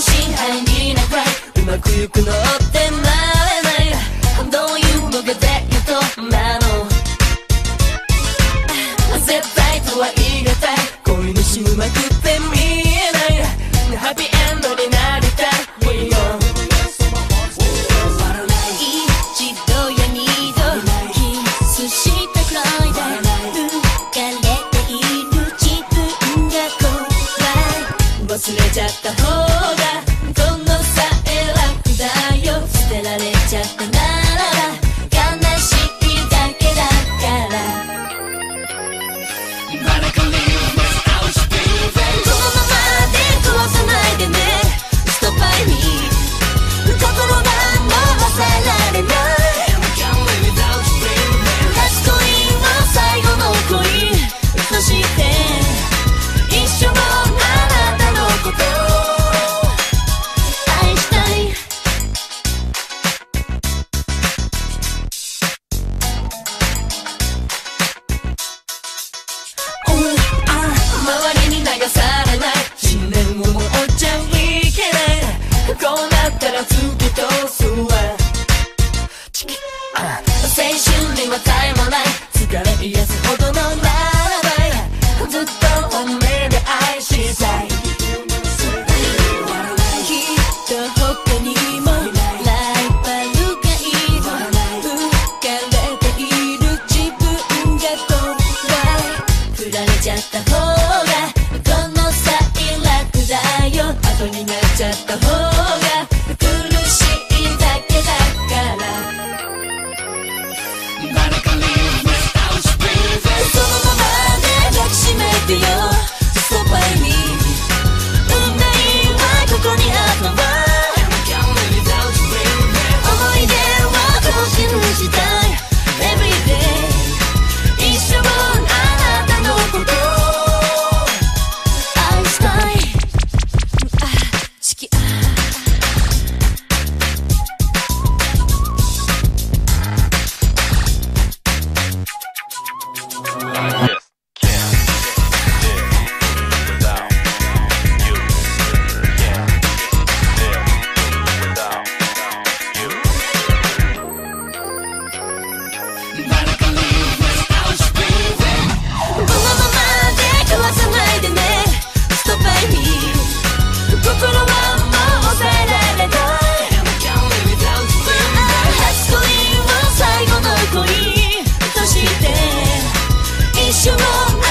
心安意なくらいうまくゆくのってまれない。 どういうのがデートなの？ 絶対とは言い難い。恋にしうまくて見えない。ハッピーエンドになりたいよ。一度や二度キスしたくらいで浮かれている自分が怖い。忘れちゃった方がこの際楽だよ。捨てられちゃったな。 You know